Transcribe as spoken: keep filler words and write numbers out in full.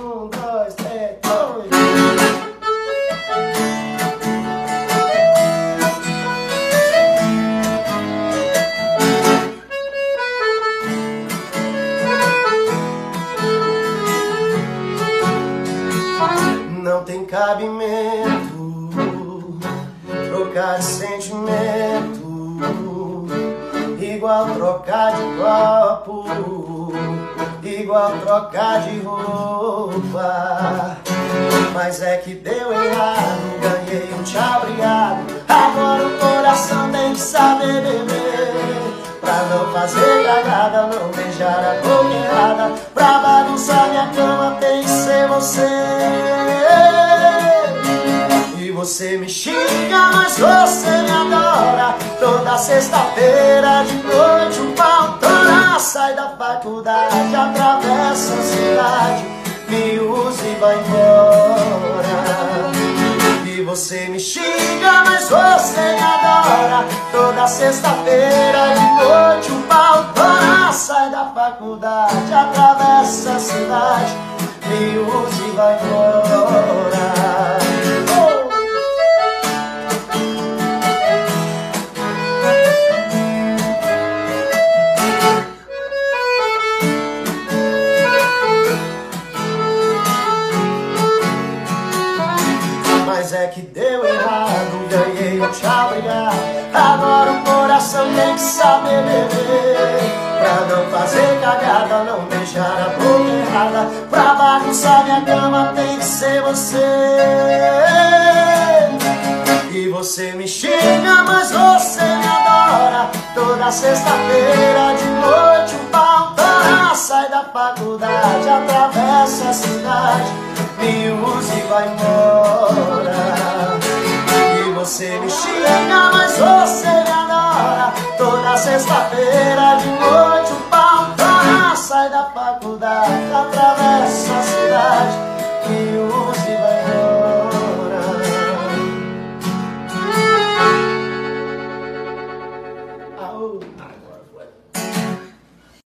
Um, dois, três, dois. Não tem cabimento trocar de sentimento igual trocar de copo, igual trocar de roupa. Mas é que deu errado, ganhei um tchau brigado. Agora o coração tem que saber beber, pra não fazer cagada, não beijar a boca errada. Pra bagunçar minha cama tem que ser você. E você me xinga, mas você me adora. Toda sexta-feira de noite um pau tora. Sai da faculdade, atravessa a cidade, me usa e vai embora. E você me xinga, mas você me adora. Toda sexta-feira de noite um pau tora. Sai da faculdade, atravessa a cidade, me usa e vai embora. Mas é que deu errado, ganhei um tchau brigado. Agora o coração tem que saber beber, pra não fazer cagada, não beijar a boca errada. Pra bagunçar minha cama tem que ser você. E você me xinga, mas você me adora. Toda sexta-feira de noite um pau tora. Sai da faculdade, atravessa a cidade, me usa e vai embora. Você me xinga, mas você me adora. Toda sexta-feira de noite